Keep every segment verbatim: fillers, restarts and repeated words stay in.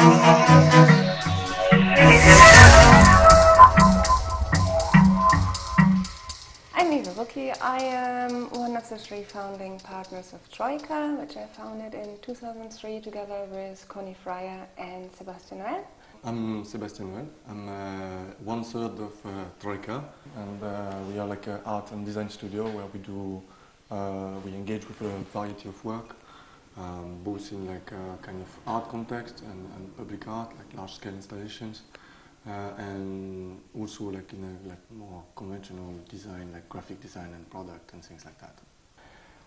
I'm Eva Rucki. I am one of the three founding partners of Troika, which I founded in two thousand three together with Connie Fryer and Sebastian Noel. I'm Sebastian Noel. I'm uh, one third of uh, Troika, and uh, we are like an art and design studio where we do uh, we engage with a variety of work. Um, both in like uh, kind of art context and, and public art, like large-scale installations, uh, and also like in a like more conventional design, like graphic design and product and things like that.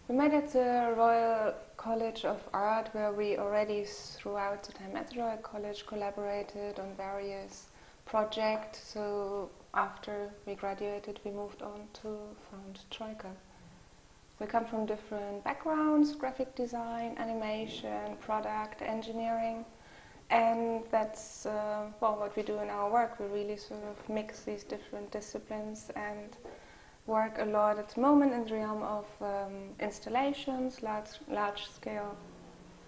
We met at the Royal College of Art, where we already throughout the time at the Royal College collaborated on various projects. So after we graduated, we moved on to found Troika. We come from different backgrounds: graphic design, animation, product, engineering, and that's uh, well, what we do in our work. We really sort of mix these different disciplines and work a lot at the moment in the realm of um, installations, large, large-scale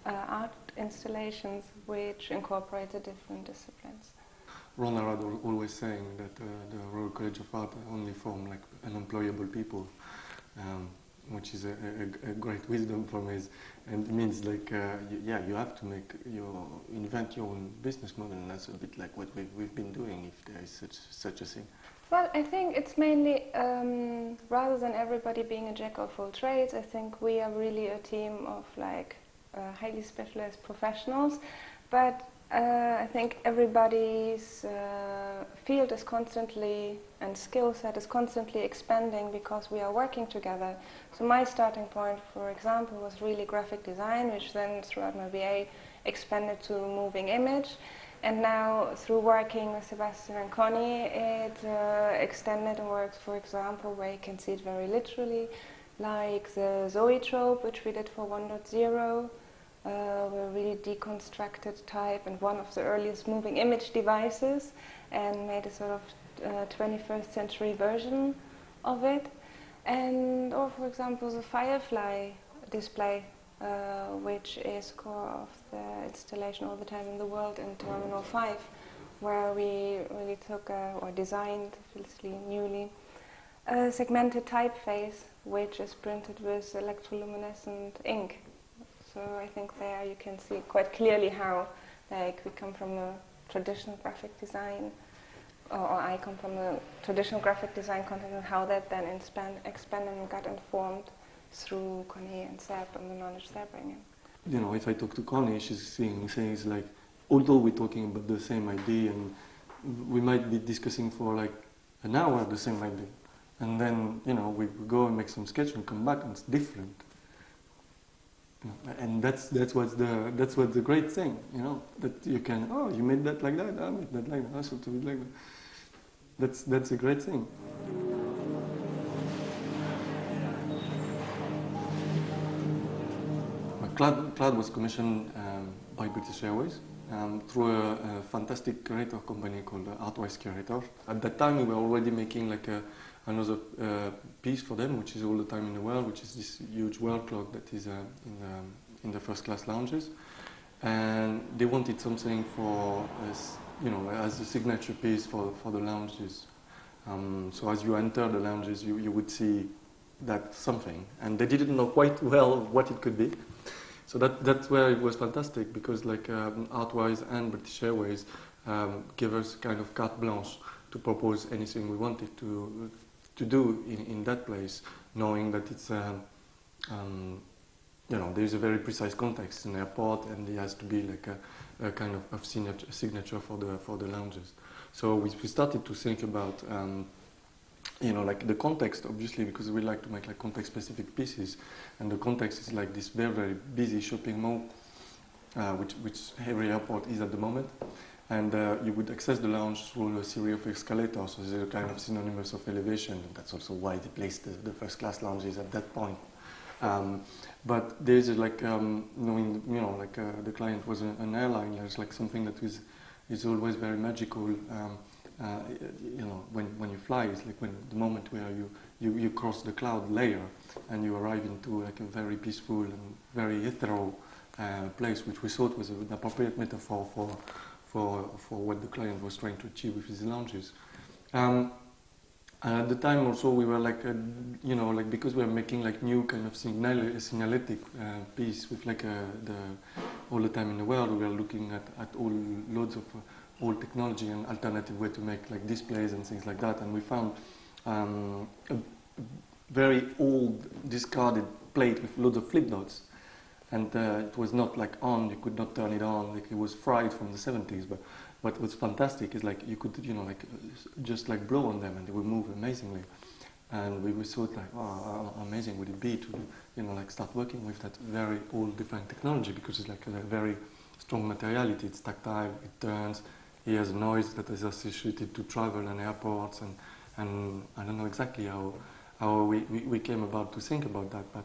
uh, art installations which incorporate the different disciplines. Ron Arad always saying that uh, the Royal College of Art only form like unemployable people. Um, which is a, a, a great wisdom from his, and it means like, uh, you, yeah, you have to make your, invent your own business model, and that's a bit like what we've, we've been doing, if there is such, such a thing. Well, I think it's mainly, um, rather than everybody being a jack of all trades, I think we are really a team of like uh, highly specialized professionals, but uh, I think everybody's uh, field is constantly and skill set is constantly expanding because we are working together. So my starting point, for example, was really graphic design, which then throughout my B A expanded to moving image, and now through working with Sebastian and Connie it uh, extended and works, for example, where you can see it very literally, like the Zoetrope, which we did for one point oh. Uh, we really deconstructed type and one of the earliest moving image devices and made a sort of uh, twenty-first century version of it. And, or for example, the Firefly display, uh, which is core of the installation All the Time in the World in Terminal five, where we really took a, or designed, obviously newly, a segmented typeface, which is printed with electroluminescent ink. So I think there you can see quite clearly how, like, we come from a traditional graphic design, or, or I come from a traditional graphic design context, and how that then expand, expanded and got informed through Connie and Seb and the knowledge they're bringing. You know, if I talk to Connie, she's saying things like, although we're talking about the same idea, and we might be discussing for like an hour the same idea, and then you know we go and make some sketch and come back and it's different. And that's that's what's the that's what's the great thing, you know, that you can, oh, you made that like that, I made that like that, I should do it like that. That's that's a great thing. Well, Cloud, Cloud was commissioned um, by British Airways um, through a, a fantastic curator company called Artwise Curator. At that time, we were already making like a another uh, piece for them, which is All the Time in the World, which is this huge wall clock that is uh, in, the, in the first class lounges. And they wanted something for, as, you know, as a signature piece for, for the lounges. Um, so as you enter the lounges, you, you would see that something. And they didn't know quite well what it could be. So that, that's where it was fantastic, because like um, Artwise and British Airways um, gave us kind of carte blanche to propose anything we wanted to, to do in, in that place, knowing that it's um, um, you know, there's a very precise context in the airport, and it has to be like a, a kind of, of signature, signature for the for the lounges. So we, we started to think about um, you know, like the context, obviously, because we like to make like context specific pieces, and the context is like this very very busy shopping mall, uh, which which every airport is at the moment. And uh, you would access the lounge through a series of escalators, so they're kind of synonymous of elevation. And that's also why they placed the, the first-class lounges at that point. Um, but there's like um, knowing, you know, like uh, the client was an, an airline. There's like something that is is always very magical. Um, uh, you know, when when you fly, it's like when the moment where you you you cross the cloud layer and you arrive into like a very peaceful and very ethereal uh, place, which we thought was an appropriate metaphor for, for, for what the client was trying to achieve with his lounges. Um, at the time also we were like, a, you know, like because we were making like new kind of signal, signalectic uh, piece with like a, the all the time in the world, we were looking at, at all loads of uh, old technology and alternative way to make like displays and things like that, and we found um, a very old discarded plate with loads of flip dots, and uh, it was not like on, you could not turn it on, like it was fried from the seventies, but what was fantastic is like you could, you know, like just like blow on them and they would move amazingly, and we, we thought like, wow, how amazing would it be to, you know, like start working with that very old defined technology, because it's like a very strong materiality, it's tactile, it turns, hears noise that is associated to travel and airports, and, and I don't know exactly how, how we, we, we came about to think about that, but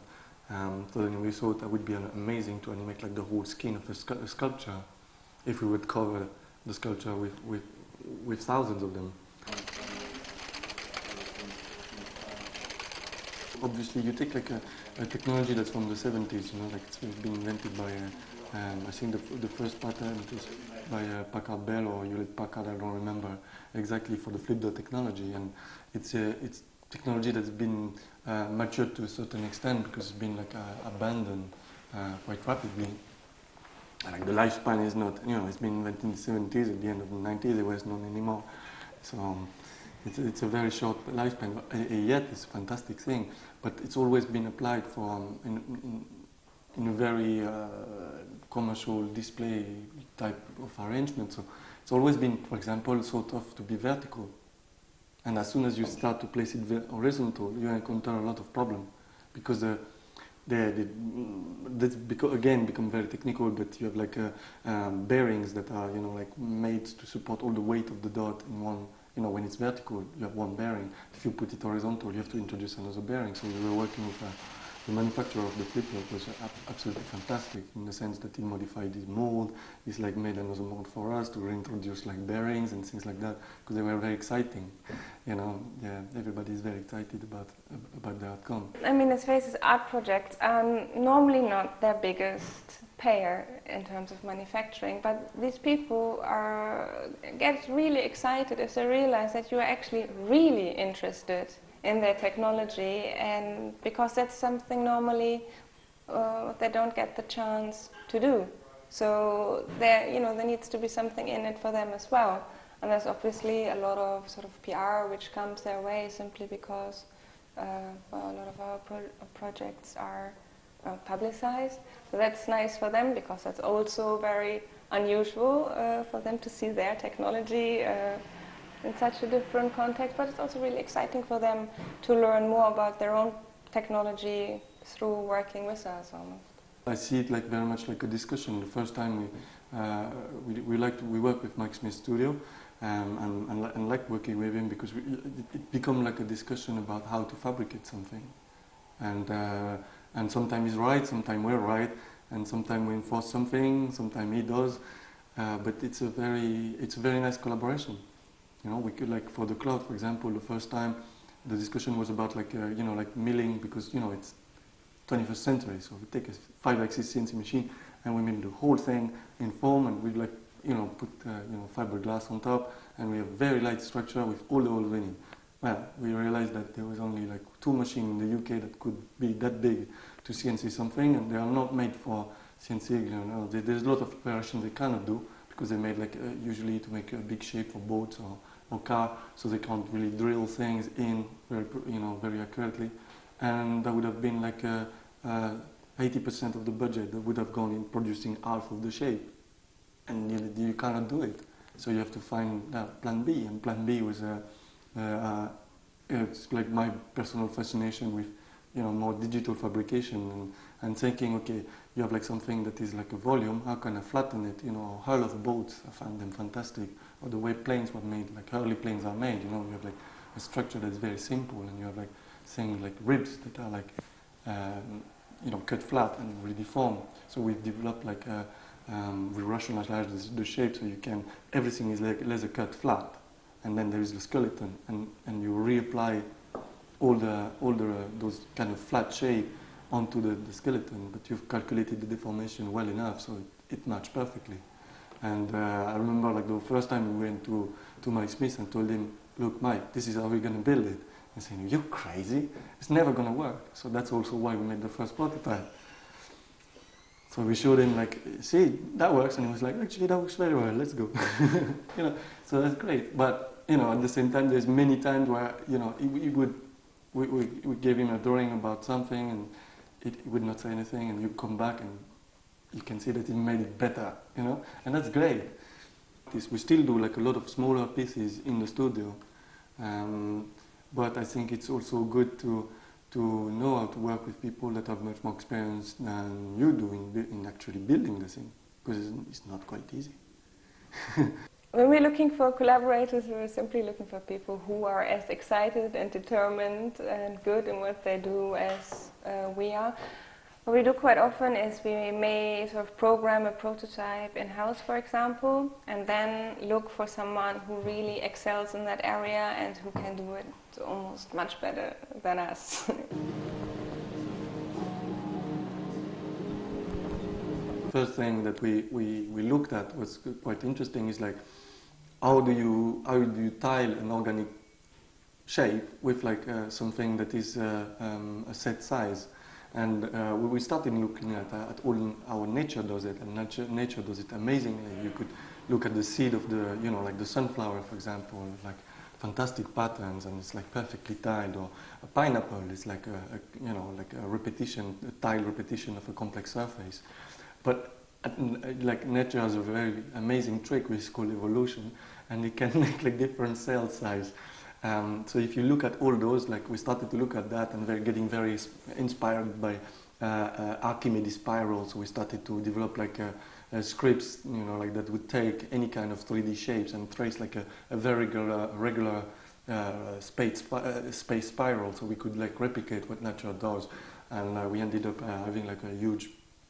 um, so then we thought that would be amazing to animate like the whole skin of a, scu a sculpture if we would cover the sculpture with, with, with thousands of them. Obviously you take like a, a technology that's from the seventies, you know, like it's been invented by a, um, I think the, the first patent is by uh, Packard Bell or Hewlett Packard, I don't remember exactly, for the flip dot technology, and it's a, it's technology that's been uh, matured to a certain extent because it's been like uh, abandoned uh, quite rapidly. And, like the lifespan is not, you know, it's been invented in the seventies, at the end of the nineties it was not anymore. So um, it's, it's a very short lifespan, but, uh, yet it's a fantastic thing. But it's always been applied for um, in, in, in a very uh, commercial display type of arrangement. So it's always been, for example, sort of to be vertical. And as soon as you start to place it horizontal, you encounter a lot of problem, because the, the, the that's beco again become very technical. But you have like a, um, bearings that are, you know, like made to support all the weight of the dot in one. You know, when it's vertical, you have one bearing. If you put it horizontal, you have to introduce another bearing. So we were working with uh, the manufacturer of the flip dot, was absolutely fantastic in the sense that he modified his mold. He's like made another mold for us to reintroduce like bearings and things like that, because they were very exciting. You know, yeah, everybody's very excited about about the outcome. I mean, let's face it, art projects are normally not their biggest payer in terms of manufacturing, but these people are get really excited if they realize that you are actually really interested in their technology, and because that's something normally uh, they don't get the chance to do. So there, you know, there needs to be something in it for them as well. And there's obviously a lot of sort of P R which comes their way simply because uh, well, a lot of our pro projects are uh, publicized. So that's nice for them, because that's also very unusual uh, for them to see their technology uh, in such a different context, but it's also really exciting for them to learn more about their own technology through working with us almost. I see it like very much like a discussion. The first time we, uh, we, we, like to, we work with Mike Smith Studio, um, and, and, and like working with him because we, it, it become like a discussion about how to fabricate something. And, uh, and sometimes he's right, sometimes we're right, and sometimes we enforce something, sometimes he does, uh, but it's a, very, it's a very nice collaboration. You know, we could, like for the cloud, for example, the first time the discussion was about like, uh, you know, like milling, because, you know, it's twenty-first century. So we take a five axis C N C machine and we mill the whole thing in foam, and we like, you know, put, uh, you know, fiberglass on top, and we have very light structure with all the holes in it. Well, we realized that there was only like two machines in the U K that could be that big to C N C something, and they are not made for C N C, you know, there's a lot of operations they cannot do, because they made like, uh, usually to make a big shape for boats or or car, so they can't really drill things in very, you know, very accurately, and that would have been like eighty percent uh, uh, of the budget that would have gone in producing half of the shape, and you, you cannot do it. So you have to find uh, plan B, and plan B was uh, uh, it's like my personal fascination with, you know, more digital fabrication, and, and thinking, okay, you have like something that is like a volume, how can I flatten it? You know, hull of boats, I find them fantastic. Or the way planes were made, like early planes are made, you know, you have like a structure that's very simple, and you have like things like ribs that are like, um, you know, cut flat and really deformed. So we've developed like, a, um, we rationalize the shape, so you can, everything is like laser cut flat, and then there is the skeleton, and, and you reapply all the, all the, uh, those kind of flat shape onto the, the skeleton, but you've calculated the deformation well enough, so it, it matched perfectly. And uh, I remember, like, the first time we went to, to Mike Smith and told him, look, Mike, this is how we're going to build it. And saying, you're crazy. It's never going to work. So that's also why we made the first prototype. So we showed him, like, see, that works. And he was like, actually, that works very well. Let's go. You know, so that's great. But, you know, at the same time, there's many times where, you know, he, he would, we, we, we gave him a drawing about something, and it, it would not say anything. And you come back, and you can see that he made it better, you know? And that's great. This, we still do, like, a lot of smaller pieces in the studio. Um, But I think it's also good to, to know how to work with people that have much more experience than you do in, in actually building the thing, because it's not quite easy. When we're looking for collaborators, we're simply looking for people who are as excited and determined and good in what they do as uh, we are. What we do quite often is we may sort of program a prototype in-house, for example, and then look for someone who really excels in that area and who can do it almost much better than us. First thing that we, we, we looked at was quite interesting is, like, how do you, how do you tile an organic shape with, like, uh, something that is uh, um, a set size? And uh, we started looking at, uh, at all our nature does it, and nature, nature does it amazingly. You could look at the seed of the, you know, like the sunflower, for example, like fantastic patterns, and it's like perfectly tiled. Or a pineapple is like a, a you know, like a repetition, a tile repetition of a complex surface. But at, like nature has a very amazing trick which is called evolution, and it can make like different cell size. Um, so if you look at all those, like we started to look at that, and we're getting very inspired by uh, uh, Archimedes spirals. So we started to develop like a, a scripts, you know, like that would take any kind of three D shapes and trace like a, a very regular, regular uh, space, uh, space spiral. So we could like replicate what nature does, and uh, we ended up uh, having like a huge,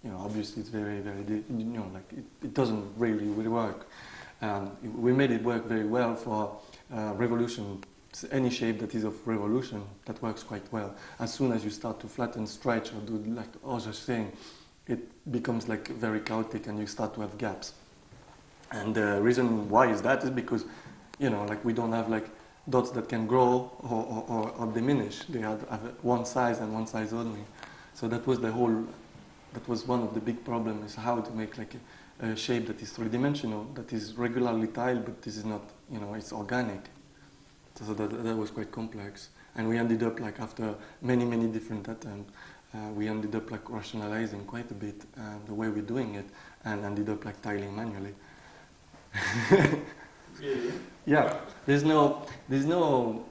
you know, obviously it's very, very, you know, like it, it doesn't really really work. Um, we made it work very well for uh, revolution. Any shape that is of revolution, that works quite well. As soon as you start to flatten, stretch, or do like other thing, it becomes like very chaotic, and you start to have gaps. And the reason why is that is because, you know, like we don't have like dots that can grow or, or, or, or diminish. They have one size and one size only. So that was the whole. That was one of the big problems: is how to make like a, a shape that is three-dimensional, that is regularly tiled, but this is not, you know, it's organic. So that, that was quite complex, and we ended up like after many many different attempts, uh, we ended up like rationalizing quite a bit uh, the way we're doing it, and ended up like tiling manually. Really? Yeah. There's no, there's no,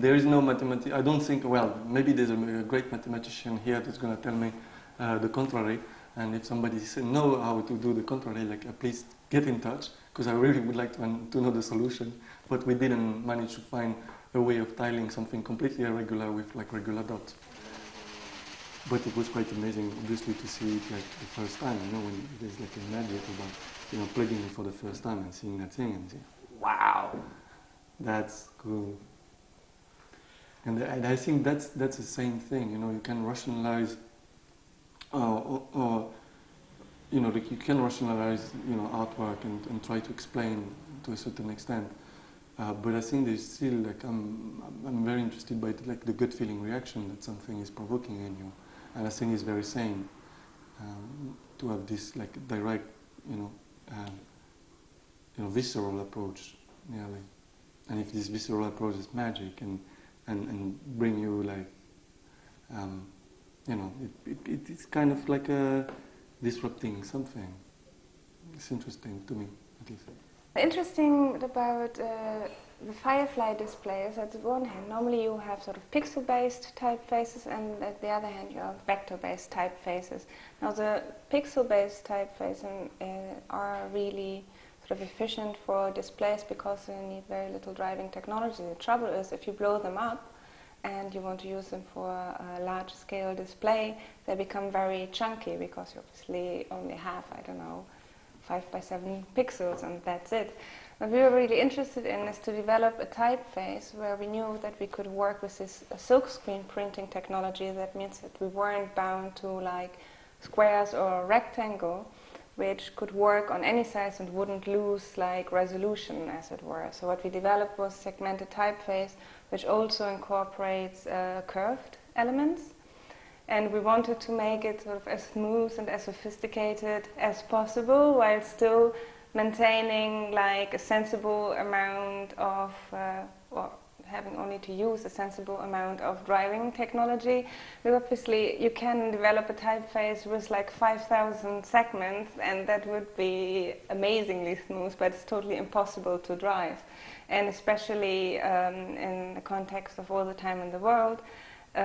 there is no mathematics. I don't think. Well, maybe there's a, a great mathematician here that's going to tell me uh, the contrary. And if somebody knows how to do the contrary, like uh, please get in touch, because I really would like to, to know the solution. But we didn't manage to find a way of tiling something completely irregular with like regular dots. But it was quite amazing, obviously, to see it like the first time. You know, when there's like a magic about, you know, plugging it for the first time and seeing that thing and saying, "Wow, that's cool." And, and I think that's that's the same thing. You know, you can rationalize, uh, or, or you know, like you can rationalize, you know, artwork and, and try to explain to a certain extent. Uh, but I think there's still, like, I'm, I'm very interested by, the, like, the gut feeling reaction that something is provoking in you. And I think it's very sane um, to have this, like, direct, you know, uh, you know, visceral approach, nearly. And if this visceral approach is magic and, and, and bring you, like, um, you know, it, it, it, it's kind of like a disrupting something. It's interesting to me, at least. Interesting about uh, the Firefly display is that on one hand, normally you have sort of pixel-based typefaces, and at the other hand you have vector-based typefaces. Now the pixel-based typefaces uh, are really sort of efficient for displays because they need very little driving technology. The trouble is if you blow them up and you want to use them for a large-scale display, they become very chunky because you obviously only have, I don't know, five by seventeen pixels, and that's it. What we were really interested in is to develop a typeface where we knew that we could work with this uh, silkscreen printing technology. That means that we weren't bound to like squares or a rectangle, which could work on any size and wouldn't lose like resolution, as it were. So what we developed was segmented typeface, which also incorporates uh, curved elements. And we wanted to make it sort of as smooth and as sophisticated as possible, while still maintaining like a sensible amount of, uh, or having only to use a sensible amount of driving technology. Because obviously you can develop a typeface with like five thousand segments, and that would be amazingly smooth, but it's totally impossible to drive. And especially um, in the context of All the Time in the World, Uh,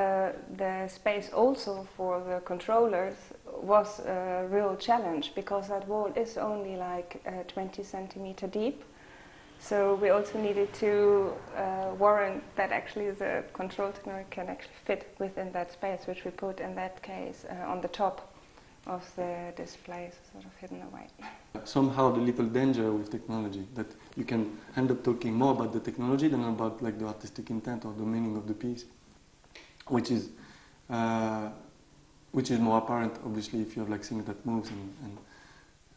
the space also for the controllers was a real challenge, because that wall is only like uh, twenty centimeter deep. So we also needed to uh, warrant that actually the control technology can actually fit within that space, which we put in that case uh, on the top of the displays, sort of hidden away. Somehow the little danger with technology, that you can end up talking more about the technology than about like the artistic intent or the meaning of the piece. Which is, uh, which is more apparent, obviously, if you have like things that moves and, and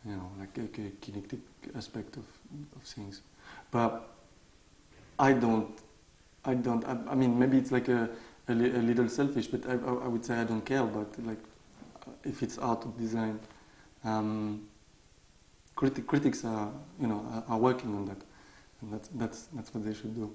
you know, like a, a kinetic aspect of, of things. But I don't, I don't. I, I mean, maybe it's like a, a, li a little selfish, but I, I, I would say I don't care. But like, if it's art or design, um, criti critics are, you know, are, are working on that, and that's that's that's what they should do.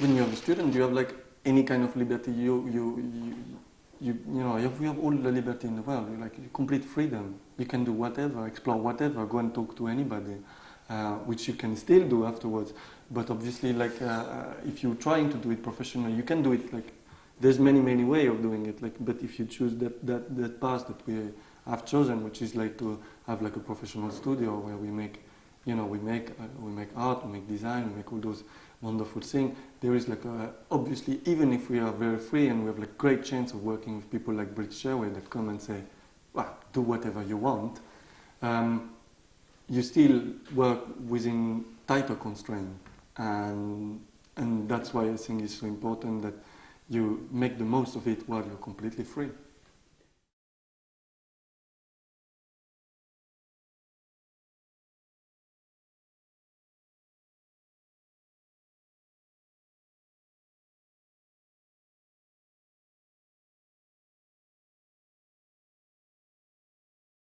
When you have a student, you have like any kind of liberty. You you you you, you know, you have, you have all the liberty in the world. You like complete freedom. You can do whatever, explore whatever, go and talk to anybody, uh, which you can still do afterwards. But obviously, like uh, if you're trying to do it professionally, you can do it. Like there's many many ways of doing it. Like, but if you choose that that that path that we have chosen, which is like to have like a professional studio where we make, you know, we make uh, we make art, we make design, we make all those wonderful thing. There is like a, obviously, even if we are very free and we have like great chance of working with people like British Airways that come and say, "Well, do whatever you want," um, you still work within tighter constraints, and and that's why I think it's so important that you make the most of it while you're completely free.